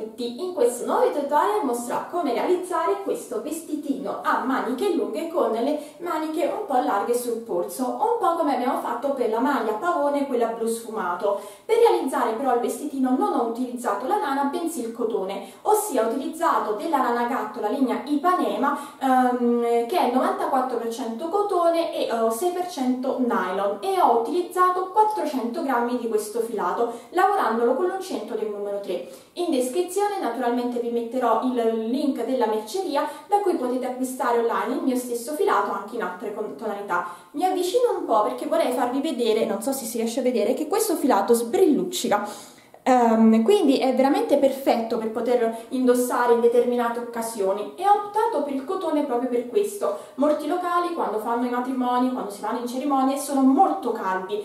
tutti, in questo nuovo tutorial mostrerò come realizzare questo vestitino a maniche lunghe con le maniche un po' larghe sul polso, un po' come abbiamo fatto per la maglia pavone, quella blu sfumato. Per realizzare però il vestitino non ho utilizzato la lana bensì il cotone, ossia ho utilizzato della Lana Gatto, la linea Ipanema, che è 94% cotone e 6% nylon, e ho utilizzato 400 grammi di questo filato, lavorandolo con l'uncinetto del numero 3. In descrizione naturalmente vi metterò il link della merceria da cui potete acquistare online il mio stesso filato anche in altre tonalità. Mi avvicino un po' perché vorrei farvi vedere, non so se si riesce a vedere, che questo filato sbrilluccica. Quindi è veramente perfetto per poterlo indossare in determinate occasioni, e ho optato per il cotone proprio per questo. Molti locali quando fanno i matrimoni, quando si vanno in cerimonie, sono molto caldi,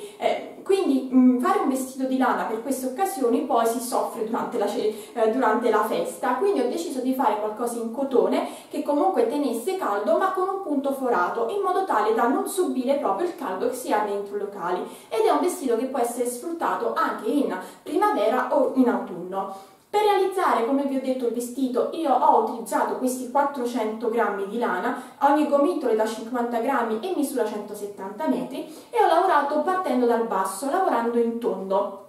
quindi fare un vestito di lana per queste occasioni poi si soffre durante la festa, quindi ho deciso di fare qualcosa in cotone che comunque tenesse caldo ma con un punto forato, in modo tale da non subire proprio il caldo che si ha dentro i locali, ed è un vestito che può essere sfruttato anche in primavera o in autunno. Per realizzare, come vi ho detto, il vestito io ho utilizzato questi 400 grammi di lana, ogni gomitolo è da 50 grammi e misura 170 metri, e ho lavorato partendo dal basso, lavorando in tondo.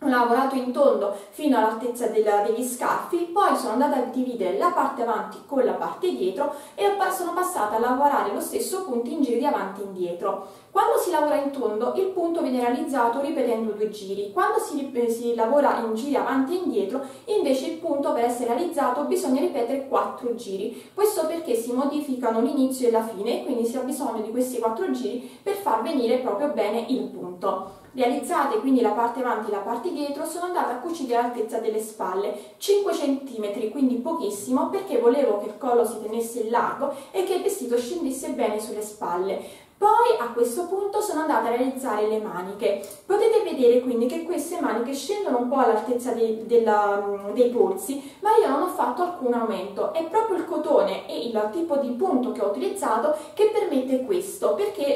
Ho lavorato in tondo fino all'altezza degli scarfi, poi sono andata a dividere la parte avanti con la parte dietro e sono passata a lavorare lo stesso punto in giri di avanti e indietro. Quando si lavora in tondo il punto viene realizzato ripetendo 2 giri, quando si lavora in giri avanti e indietro invece il punto, per essere realizzato, bisogna ripetere 4 giri, questo perché si modificano l'inizio e la fine, e quindi si ha bisogno di questi 4 giri per far venire proprio bene il punto. Realizzate quindi la parte avanti e la parte dietro, sono andata a cucire all'altezza delle spalle, 5 cm, quindi pochissimo, perché volevo che il collo si tenesse largo e che il vestito scendesse bene sulle spalle. Poi a questo punto sono andata a realizzare le maniche. Potete vedere quindi che queste maniche scendono un po' all'altezza dei polsi, ma io non ho fatto alcun aumento, è proprio il cotone e il tipo di punto che ho utilizzato che permette questo, perché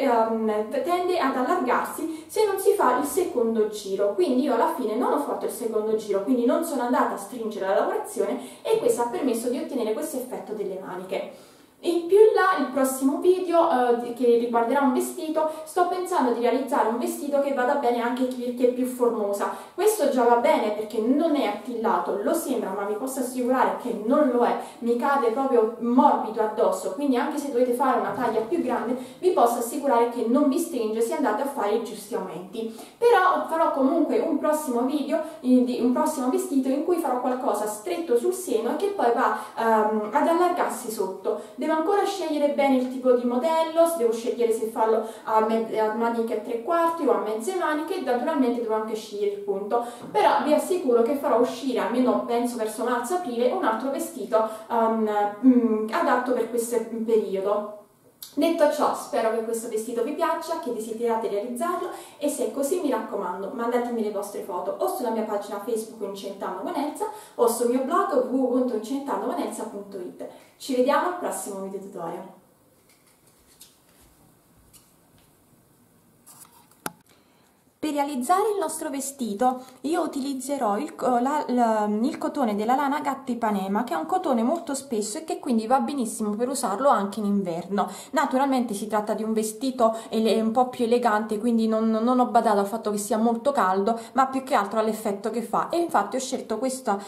tende ad allargarsi se non si fa il secondo giro. Quindi io alla fine non ho fatto il secondo giro, quindi non sono andata a stringere la lavorazione, e questo ha permesso di ottenere questo effetto delle maniche. In più in là, il prossimo video che riguarderà un vestito, sto pensando di realizzare un vestito che vada bene anche chi è più formosa. Questo già va bene perché non è attillato, lo sembra ma vi posso assicurare che non lo è, mi cade proprio morbido addosso, quindi anche se dovete fare una taglia più grande vi posso assicurare che non vi stringe se andate a fare i giusti aumenti. Però farò comunque un prossimo video, un prossimo vestito in cui farò qualcosa stretto sul seno e che poi va ad allargarsi sotto. Devo ancora scegliere bene il tipo di modello, devo scegliere se farlo a maniche a 3/4 o a mezze maniche, e naturalmente devo anche scegliere il punto. Però vi assicuro che farò uscire, almeno penso verso marzo-aprile, un altro vestito adatto per questo periodo. Detto ciò, spero che questo vestito vi piaccia, che desiderate realizzarlo, e se è così mi raccomando mandatemi le vostre foto o sulla mia pagina Facebook Uncinettando con Elsa o sul mio blog www.uncinettandoconelsa.it. Ci vediamo al prossimo video tutorial. Per realizzare il nostro vestito io utilizzerò il cotone della Lana Gatto Ipanema, che è un cotone molto spesso e che quindi va benissimo per usarlo anche in inverno. Naturalmente si tratta di un vestito un po' più elegante, quindi non ho badato al fatto che sia molto caldo, ma più che altro all'effetto che fa, e infatti ho scelto questo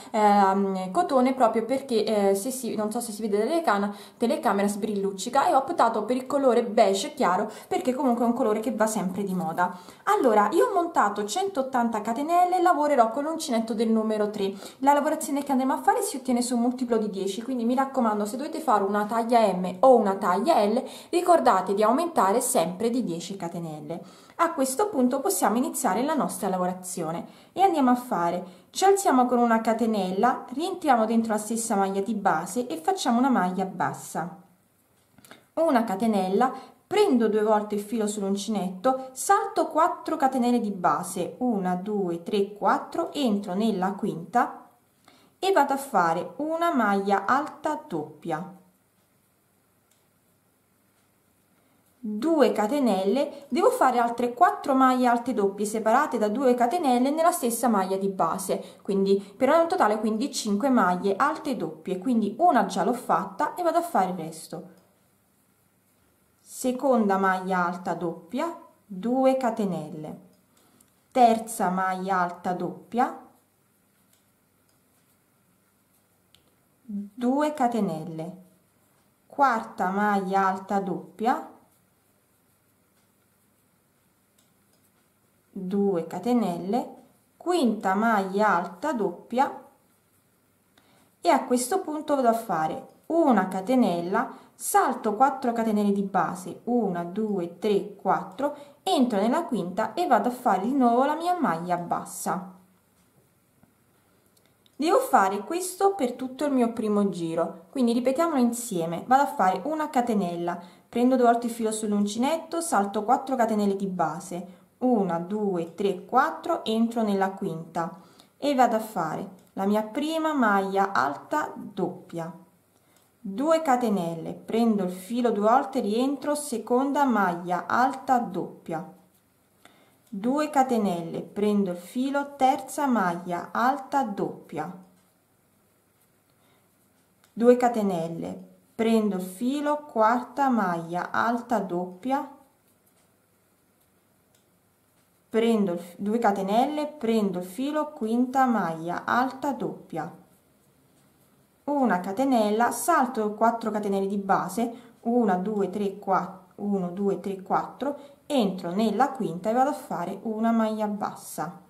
cotone proprio perché non so se si vede dalla telecamera, sbrilluccica, e ho optato per il colore beige chiaro perché comunque è un colore che va sempre di moda. Allora, io ho montato 180 catenelle e lavorerò con l'uncinetto del numero 3. La lavorazione che andremo a fare si ottiene su un multiplo di 10, quindi mi raccomando, se dovete fare una taglia M o una taglia L, ricordate di aumentare sempre di 10 catenelle. A questo punto possiamo iniziare la nostra lavorazione e andiamo a fare: ci alziamo con una catenella, rientriamo dentro la stessa maglia di base e facciamo una maglia bassa, una catenella, prendo 2 volte il filo sull'uncinetto, salto 4 catenelle di base, 1, 2, 3, 4, entro nella quinta e vado a fare una maglia alta doppia, 2 catenelle, devo fare altre 4 maglie alte doppie separate da 2 catenelle nella stessa maglia di base, quindi per un totale quindi 5 maglie alte doppie, quindi una già l'ho fatta e vado a fare il resto. Seconda maglia alta doppia, 2 catenelle, terza maglia alta doppia, 2 catenelle, quarta maglia alta doppia, 2 catenelle, quinta maglia alta doppia, e a questo punto vado a fare una catenella, salto 4 catenelle di base, 1 2 3 4, entro nella quinta e vado a fare di nuovo la mia maglia bassa. Devo fare questo per tutto il mio primo giro, quindi ripetiamolo insieme. Vado a fare una catenella, prendo 2 volte il filo sull'uncinetto, salto 4 catenelle di base, 1 2 3 4, entro nella quinta e vado a fare la mia prima maglia alta doppia, 2 catenelle, prendo il filo 2 volte, rientro, seconda maglia alta doppia, 2 catenelle, prendo il filo, terza maglia alta doppia, 2 catenelle, prendo il filo, quarta maglia alta doppia, prendo 2 catenelle, prendo il filo, quinta maglia alta doppia, una catenella, salto 4 catenelle di base, 1 2 3 4 1 2 3 4, entro nella quinta e vado a fare una maglia bassa.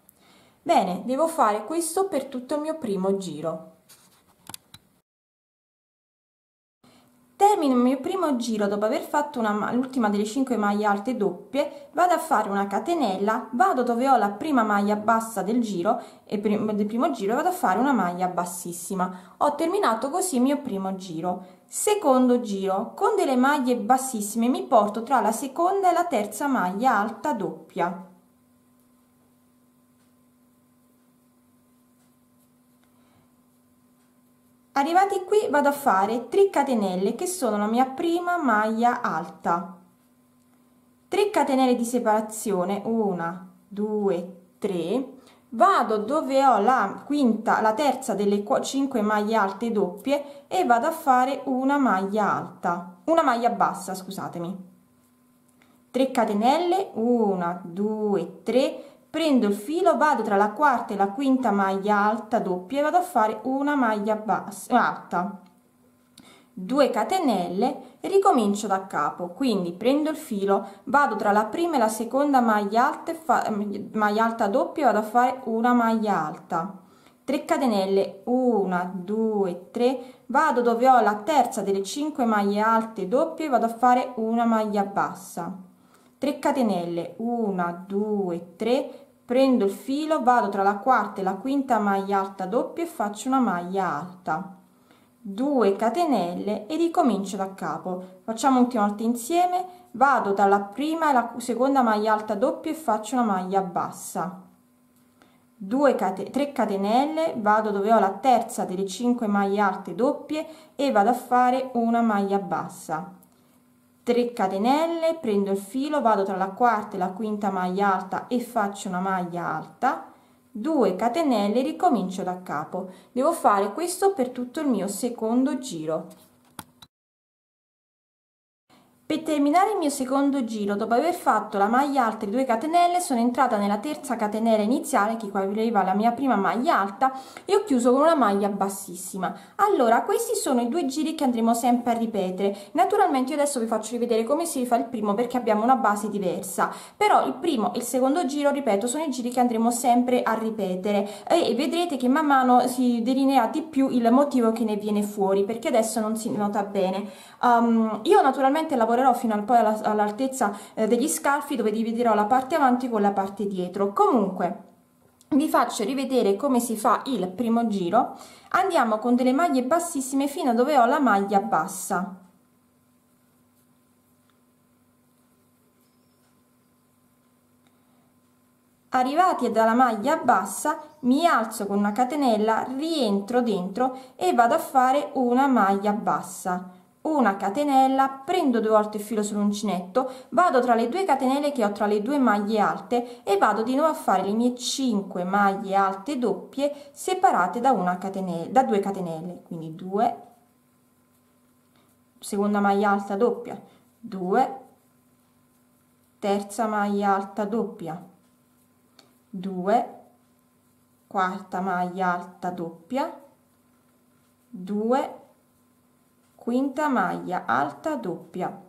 Bene, devo fare questo per tutto il mio primo giro. Termino il mio primo giro dopo aver fatto l'ultima delle 5 maglie alte doppie, vado a fare una catenella, vado dove ho la prima maglia bassa del giro e del primo giro vado a fare una maglia bassissima. Ho terminato così il mio primo giro. Secondo giro, con delle maglie bassissime mi porto tra la seconda e la terza maglia alta doppia. Arrivati qui vado a fare 3 catenelle che sono la mia prima maglia alta, 3 catenelle di separazione, 1 2 3, vado dove ho la terza delle 5 maglie alte doppie e vado a fare una maglia bassa, scusatemi, 3 catenelle, 1 2 3, prendo il filo, vado tra la quarta e la quinta maglia alta doppia e vado a fare una maglia bassa alta, 2 catenelle e ricomincio da capo, quindi prendo il filo, vado tra la prima e la seconda maglia alta, maglia alta doppia e vado a fare una maglia alta, 3 catenelle, 1 2 3, vado dove ho la terza delle 5 maglie alte doppie e vado a fare una maglia bassa, 3 catenelle, 1 2 3, prendo il filo, vado tra la quarta e la quinta maglia alta doppia e faccio una maglia alta, 2 catenelle e ricomincio da capo. Facciamo un'ultima volta insieme, vado dalla prima e la seconda maglia alta doppia e faccio una maglia bassa, 3 catenelle, vado dove ho la terza delle 5 maglie alte doppie e vado a fare una maglia bassa, 3 catenelle, prendo il filo, vado tra la quarta e la quinta maglia alta e faccio una maglia alta, 2 catenelle, ricomincio da capo. Devo fare questo per tutto il mio secondo giro. Per terminare il mio secondo giro, dopo aver fatto la maglia alta e 2 catenelle, sono entrata nella terza catenella iniziale che copriva la mia prima maglia alta e ho chiuso con una maglia bassissima. Allora, questi sono i 2 giri che andremo sempre a ripetere. Naturalmente io adesso vi faccio rivedere come si fa il primo perché abbiamo una base diversa, però il primo e il secondo giro, ripeto, sono i giri che andremo sempre a ripetere e vedrete che man mano si delineerà di più il motivo che ne viene fuori, perché adesso non si nota bene. Io naturalmente lavorerò fino poi all'altezza degli scarfi, dove dividerò la parte avanti con la parte dietro. Comunque vi faccio rivedere come si fa il primo giro. Andiamo con delle maglie bassissime fino a dove ho la maglia bassa, arrivati dalla maglia bassa mi alzo con una catenella, rientro dentro e vado a fare una maglia bassa, una catenella, prendo 2 volte il filo sull'uncinetto, vado tra le 2 catenelle che ho tra le 2 maglie alte e vado di nuovo a fare le mie 5 maglie alte doppie separate da 2 catenelle, quindi 2, seconda maglia alta doppia, 2, terza maglia alta doppia, 2, quarta maglia alta doppia, 2, quinta maglia alta doppia,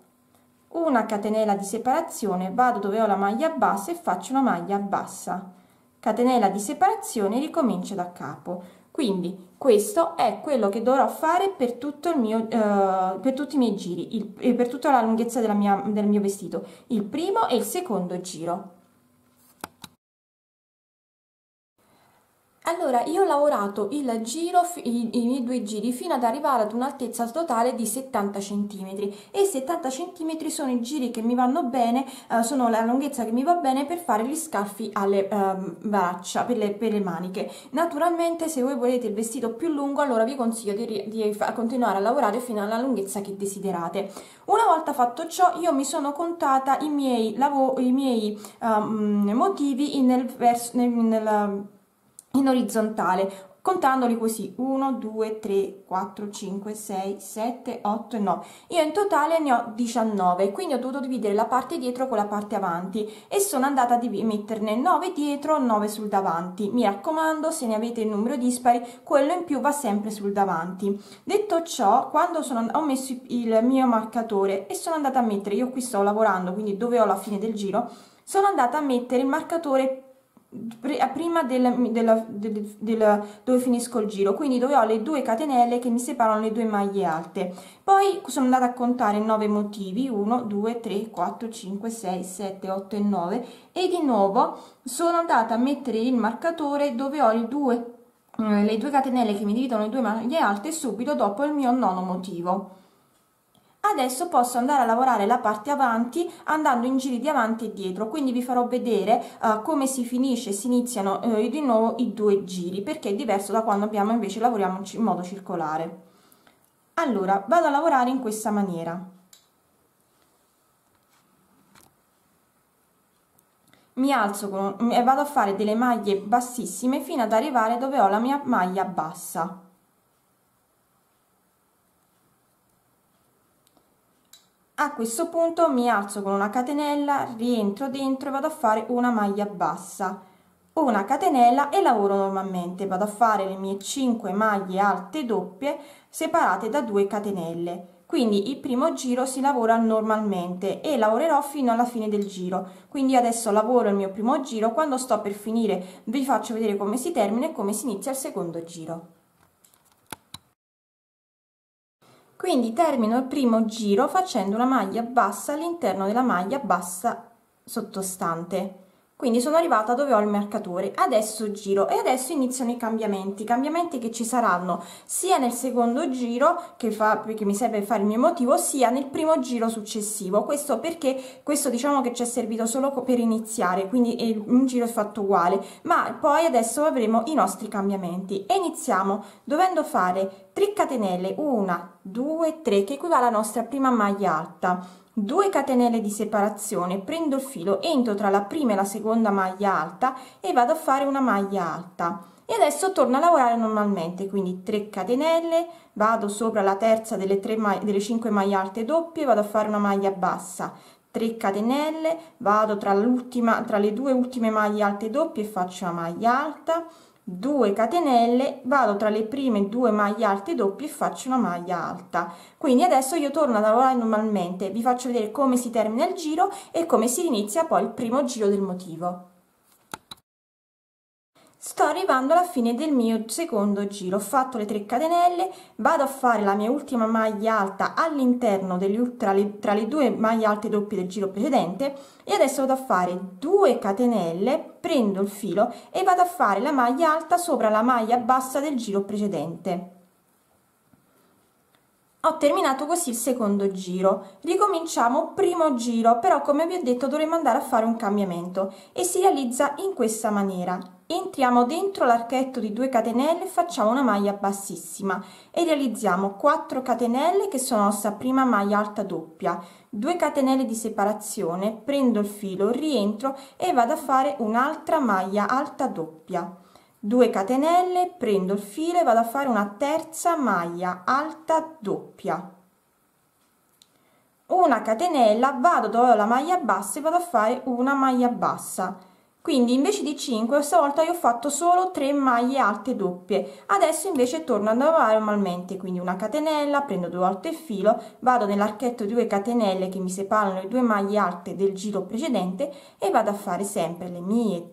1 catenella di separazione, vado dove ho la maglia bassa e faccio una maglia bassa, catenella di separazione, ricomincio da capo. Quindi questo è quello che dovrò fare per tutto il mio per tutti i miei giri, per tutta la lunghezza del mio vestito, il primo e il secondo giro. Allora, io ho lavorato il giro, i miei 2 giri, fino ad arrivare ad un'altezza totale di 70 cm e 70 cm sono i giri che mi vanno bene, sono la lunghezza che mi va bene per fare gli scaffi alle braccia, per le maniche. Naturalmente, se voi volete il vestito più lungo, allora vi consiglio di continuare a lavorare fino alla lunghezza che desiderate. Una volta fatto ciò, io mi sono contata i miei motivi in orizzontale, contandoli così: 1, 2, 3, 4, 5, 6, 7, 8 e 9. Io in totale ne ho 19, quindi ho dovuto dividere la parte dietro con la parte avanti e sono andata a metterne 9 dietro, 9 sul davanti. Mi raccomando, se ne avete il numero dispari, quello in più va sempre sul davanti. Detto ciò, quando ho messo il mio marcatore e sono andata a mettere, io qui sto lavorando, quindi dove ho la fine del giro, sono andata a mettere il marcatore prima del dove finisco il giro, quindi dove ho le 2 catenelle che mi separano le 2 maglie alte. Poi sono andata a contare 9 motivi, 1, 2, 3, 4, 5, 6, 7, 8 e 9 e di nuovo sono andata a mettere il marcatore dove ho le 2 catenelle che mi dividono le 2 maglie alte subito dopo il mio 9° motivo. Adesso posso andare a lavorare la parte avanti andando in giri di avanti e dietro, quindi vi farò vedere come si finisce e si iniziano di nuovo i 2 giri, perché è diverso da quando abbiamo invece lavoriamo in modo circolare. Allora, vado a lavorare in questa maniera. Mi alzo e vado a fare delle maglie bassissime fino ad arrivare dove ho la mia maglia bassa. A questo punto mi alzo con una catenella, rientro dentro e vado a fare una maglia bassa, 1 catenella e lavoro normalmente. Vado a fare le mie 5 maglie alte doppie separate da 2 catenelle, quindi il primo giro si lavora normalmente e lavorerò fino alla fine del giro. Quindi adesso lavoro il mio primo giro, quando sto per finire vi faccio vedere come si termina e come si inizia il secondo giro. Quindi termino il primo giro facendo una maglia bassa all'interno della maglia bassa sottostante. Quindi sono arrivata dove ho il marcatore, adesso giro e adesso iniziano i cambiamenti che ci saranno sia nel secondo giro perché mi serve fare il mio motivo, sia nel primo giro successivo. Questo perché questo diciamo che ci è servito solo per iniziare, quindi un giro è fatto uguale, ma poi adesso avremo i nostri cambiamenti e iniziamo dovendo fare 3 catenelle, 1, 2, 3 che equivale alla nostra prima maglia alta. 2 catenelle di separazione, prendo il filo, entro tra la prima e la seconda maglia alta e vado a fare una maglia alta e adesso torno a lavorare normalmente, quindi 3 catenelle, vado sopra la terza delle 5 maglie alte doppie, vado a fare una maglia bassa, 3 catenelle, vado tra le 2 ultime maglie alte doppie e faccio una maglia alta, 2 catenelle, vado tra le prime 2 maglie alte doppie e faccio una maglia alta. Quindi adesso io torno a lavorare normalmente, vi faccio vedere come si termina il giro e come si inizia poi il primo giro del motivo. Sto arrivando alla fine del mio secondo giro, ho fatto le 3 catenelle, vado a fare la mia ultima maglia alta all'interno tra le 2 maglie alte doppie del giro precedente e adesso vado a fare 2 catenelle, prendo il filo e vado a fare la maglia alta sopra la maglia bassa del giro precedente. Ho terminato così il secondo giro. Ricominciamo primo giro, però come vi ho detto dovremo andare a fare un cambiamento e si realizza in questa maniera. Entriamo dentro l'archetto di 2 catenelle, facciamo una maglia bassissima e realizziamo 4 catenelle che sono la nostra prima maglia alta doppia, 2 catenelle di separazione, prendo il filo, rientro e vado a fare un'altra maglia alta doppia, 2 catenelle, prendo il filo e vado a fare una terza maglia alta doppia, una catenella, vado dove ho la maglia bassa e vado a fare una maglia bassa. Quindi invece di 5 stavolta io ho fatto solo 3 maglie alte doppie. Adesso invece torno a lavorare normalmente, quindi una catenella, prendo 2 volte il filo, vado nell'archetto di 2 catenelle che mi separano le 2 maglie alte del giro precedente e vado a fare sempre le mie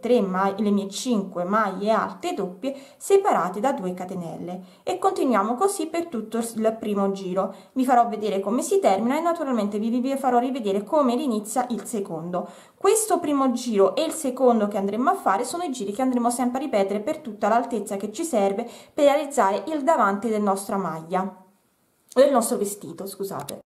5 maglie alte doppie separate da 2 catenelle e continuiamo così per tutto il primo giro. Vi farò vedere come si termina e naturalmente vi farò rivedere come inizia il secondo. Questo primo giro e il secondo che andremo a fare sono i giri che andremo sempre a ripetere per tutta l'altezza che ci serve per realizzare il davanti della nostra maglia, del nostro vestito, scusate.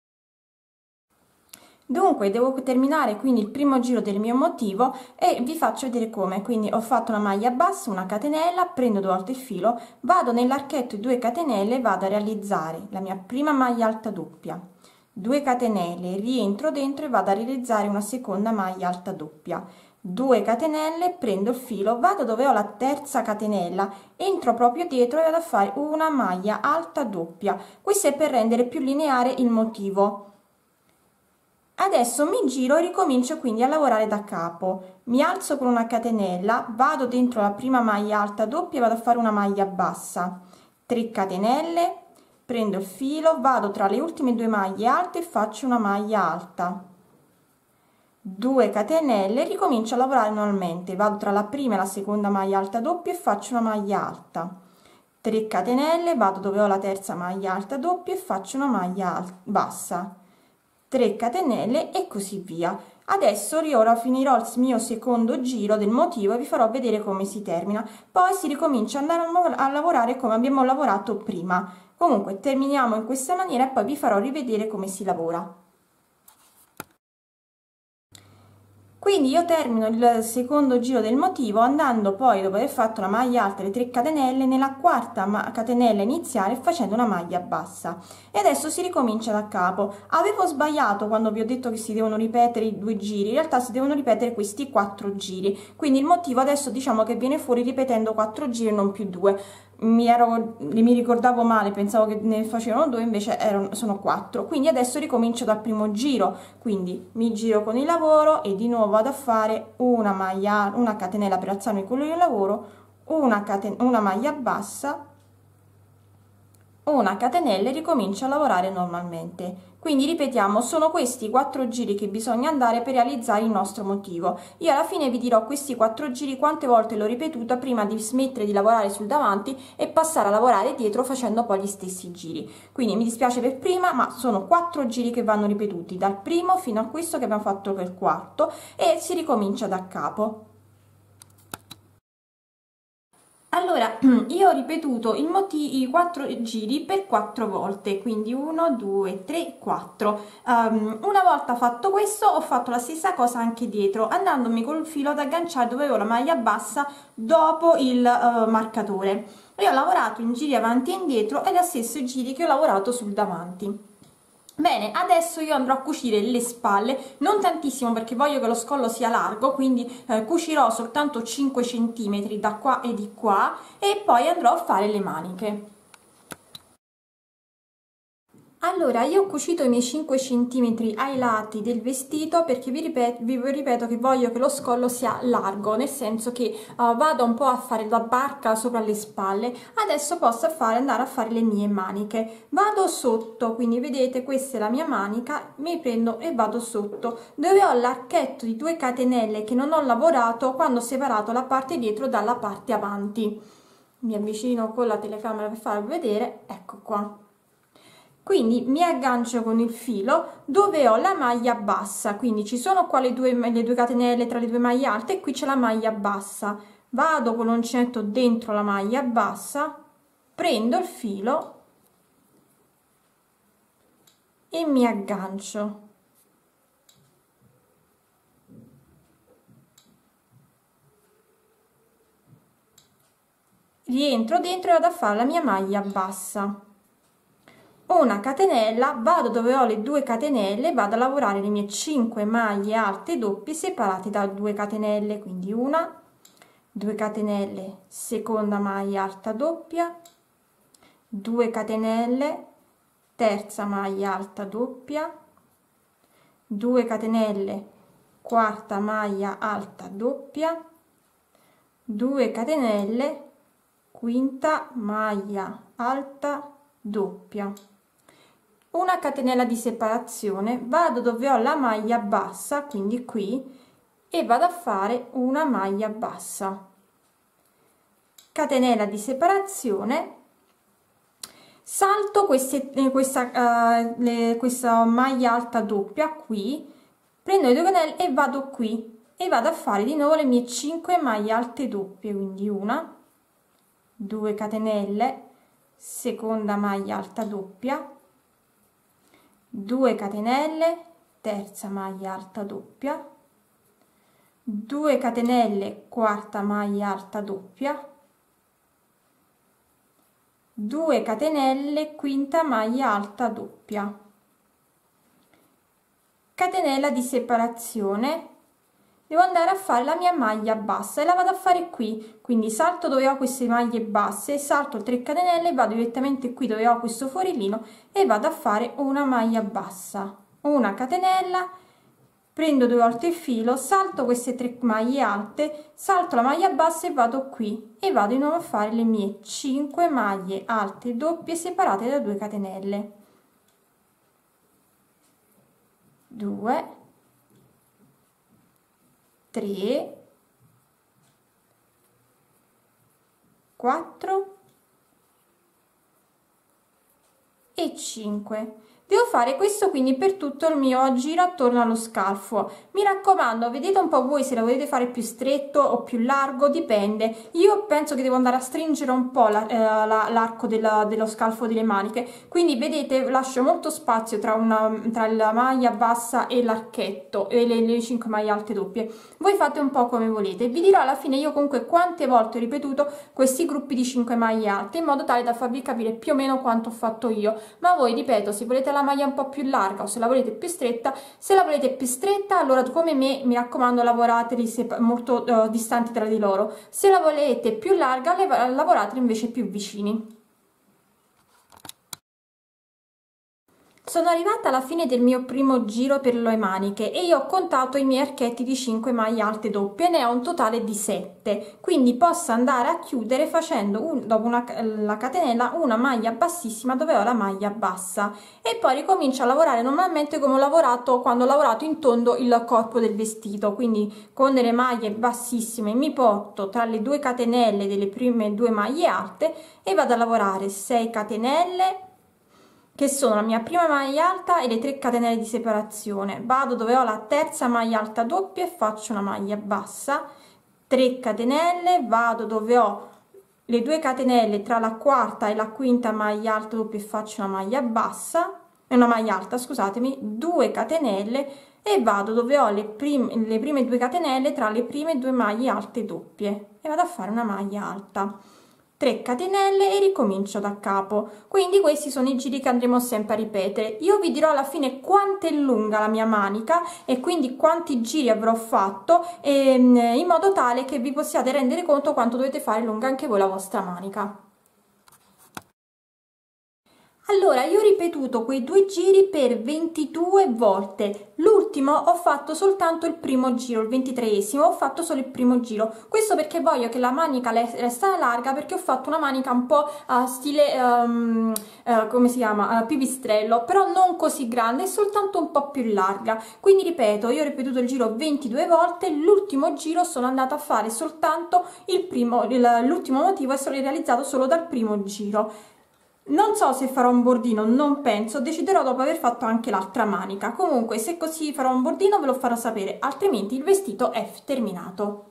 Dunque devo terminare quindi il primo giro del mio motivo e vi faccio vedere come. Quindi ho fatto una maglia bassa, una catenella, prendo 2 volte il filo, vado nell'archetto di 2 catenelle, vado a realizzare la mia prima maglia alta doppia, 2 catenelle, rientro dentro e vado a realizzare una seconda maglia alta doppia, 2 catenelle, prendo il filo, vado dove ho la terza catenella, entro proprio dietro e vado a fare una maglia alta doppia. Questo è per rendere più lineare il motivo. Adesso mi giro e ricomincio quindi a lavorare da capo. Mi alzo con una catenella, vado dentro la prima maglia alta doppia e vado a fare una maglia bassa, 3 catenelle, prendo il filo, vado tra le ultime 2 maglie alte e faccio una maglia alta, 2 catenelle, ricomincio a lavorare normalmente, vado tra la prima e la seconda maglia alta doppia e faccio una maglia alta, 3 catenelle, vado dove ho la terza maglia alta doppia e faccio una maglia bassa, 3 catenelle e così via. Adesso ora finirò il mio secondo giro del motivo e vi farò vedere come si termina, poi si ricomincia ad andare a lavorare come abbiamo lavorato prima. Comunque terminiamo in questa maniera e poi vi farò rivedere come si lavora. Quindi io termino il secondo giro del motivo andando poi, dopo aver fatto una maglia alta e le 3 catenelle, nella quarta catenella iniziale facendo una maglia bassa e adesso si ricomincia da capo. Avevo sbagliato quando vi ho detto che si devono ripetere i 2 giri, in realtà si devono ripetere questi 4 giri, quindi il motivo adesso diciamo che viene fuori ripetendo 4 giri e non più 2. Mi ricordavo male, pensavo che ne facevano 2, invece sono 4. Quindi adesso ricomincio dal primo giro, quindi mi giro con il lavoro e di nuovo vado a fare una catenella per alzarmi con il lavoro, una maglia bassa, una catenella e ricomincio a lavorare normalmente. Quindi ripetiamo, sono questi 4 giri che bisogna andare per realizzare il nostro motivo. Io alla fine vi dirò questi 4 giri quante volte l'ho ripetuta prima di smettere di lavorare sul davanti e passare a lavorare dietro facendo poi gli stessi giri. Quindi mi dispiace per prima, ma sono 4 giri che vanno ripetuti dal primo fino a questo che abbiamo fatto per il quarto e si ricomincia da capo. Allora, io ho ripetuto i 4 giri per 4 volte, quindi 1, 2, 3, 4. Una volta fatto questo ho fatto la stessa cosa anche dietro, andandomi col filo ad agganciare dove avevo la maglia bassa dopo il marcatore. E ho lavorato in giri avanti e indietro, e lo stesso giri che ho lavorato sul davanti. Bene, adesso io andrò a cucire le spalle, non tantissimo perché voglio che lo scollo sia largo, quindi cucirò soltanto 5 cm da qua e di qua e poi andrò a fare le maniche. Allora, io ho cucito i miei 5 cm ai lati del vestito perché vi ripeto che voglio che lo scollo sia largo, nel senso che vado un po' a fare la barca sopra le spalle. Adesso posso andare a fare le mie maniche. Vado sotto, quindi vedete questa è la mia manica, mi prendo e vado sotto, dove ho l'archetto di 2 catenelle che non ho lavorato quando ho separato la parte dietro dalla parte avanti. Mi avvicino con la telecamera per farvi vedere, ecco qua. Quindi mi aggancio con il filo dove ho la maglia bassa, quindi ci sono qua le due catenelle tra le 2 maglie alte e qui c'è la maglia bassa. Vado con l'uncinetto dentro la maglia bassa, prendo il filo e mi aggancio. Rientro dentro e vado a fare la mia maglia bassa. Ho una catenella, vado dove ho le due catenelle, vado a lavorare le mie 5 maglie alte doppie separate da 2 catenelle, quindi una, 2 catenelle, seconda maglia alta doppia, 2 catenelle, terza maglia alta doppia, 2 catenelle, quarta maglia alta doppia, 2 catenelle, quinta maglia alta doppia, una catenella di separazione, vado dove ho la maglia bassa, quindi qui, e vado a fare una maglia bassa, catenella di separazione, salto questa maglia alta doppia qui, prendo le due catenelle e vado qui e vado a fare di nuovo le mie 5 maglie alte doppie, quindi una, 2 catenelle, seconda maglia alta doppia, 2 catenelle, terza maglia alta doppia, 2 catenelle, quarta maglia alta doppia, 2 catenelle, quinta maglia alta doppia, catenella di separazione. Devo andare a fare la mia maglia bassa e la vado a fare qui, quindi salto dove ho queste maglie basse, salto 3 catenelle, vado direttamente qui dove ho questo forellino e vado a fare una maglia bassa, una catenella, prendo 2 volte il filo, salto queste 3 maglie alte, salto la maglia bassa e vado qui e vado di nuovo a fare le mie 5 maglie alte doppie separate da 2 catenelle, 2, 3, 4 e 5. Devo fare questo quindi per tutto il mio giro attorno allo scalfo. Mi raccomando, vedete un po' voi se la volete fare più stretto o più largo, dipende. Io penso che devo andare a stringere un po' l'arco dello scalfo delle maniche, quindi vedete lascio molto spazio tra la maglia bassa e l'archetto e le 5 maglie alte doppie. Voi fate un po' come volete. Vi dirò alla fine io comunque quante volte ho ripetuto questi gruppi di 5 maglie alte in modo tale da farvi capire più o meno quanto ho fatto io, ma voi, ripeto, se volete la maglia un po' più larga o se la volete più stretta, allora come me mi raccomando lavorateli molto distanti tra di loro, se la volete più larga lavorateli invece più vicini. Sono arrivata alla fine del mio primo giro per le maniche e io ho contato i miei archetti di 5 maglie alte doppie, ne ho un totale di 7, quindi posso andare a chiudere facendo dopo la catenella una maglia bassissima dove ho la maglia bassa e poi ricomincio a lavorare normalmente come ho lavorato quando ho lavorato in tondo il corpo del vestito, quindi con delle maglie bassissime mi porto tra le 2 catenelle delle prime 2 maglie alte e vado a lavorare 6 catenelle che sono la mia prima maglia alta e le 3 catenelle di separazione, vado dove ho la terza maglia alta doppia e faccio una maglia bassa, 3 catenelle, vado dove ho le 2 catenelle tra la quarta e la quinta maglia alta doppia e faccio una maglia bassa, una maglia alta scusatemi, 2 catenelle e vado dove ho le prime 2 catenelle tra le prime 2 maglie alte doppie e vado a fare una maglia alta, 3 catenelle e ricomincio da capo. Quindi questi sono i giri che andremo sempre a ripetere. Io vi dirò alla fine quanto è lunga la mia manica e quindi quanti giri avrò fatto in modo tale che vi possiate rendere conto quanto dovete fare lunga anche voi la vostra manica. Allora, io ho ripetuto quei 2 giri per 22 volte, l'ultimo ho fatto soltanto il primo giro, il 23esimo, ho fatto solo il primo giro, questo perché voglio che la manica resta larga, perché ho fatto una manica un po' stile, come si chiama, pipistrello, però non così grande, soltanto un po' più larga, quindi ripeto, io ho ripetuto il giro 22 volte, l'ultimo giro sono andata a fare soltanto l'ultimo motivo è stato realizzato solo dal primo giro. Non so se farò un bordino, non penso, deciderò dopo aver fatto anche l'altra manica, comunque se così farò un bordino ve lo farò sapere, altrimenti il vestito è terminato.